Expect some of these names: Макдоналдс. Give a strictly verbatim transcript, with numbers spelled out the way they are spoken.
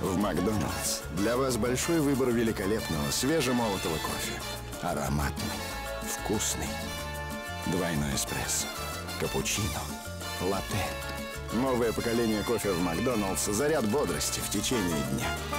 В Макдоналдс для вас большой выбор великолепного свежемолотого кофе. Ароматный, вкусный. Двойной эспрессо, капучино, латте. Новое поколение кофе в Макдоналдс – заряд бодрости в течение дня.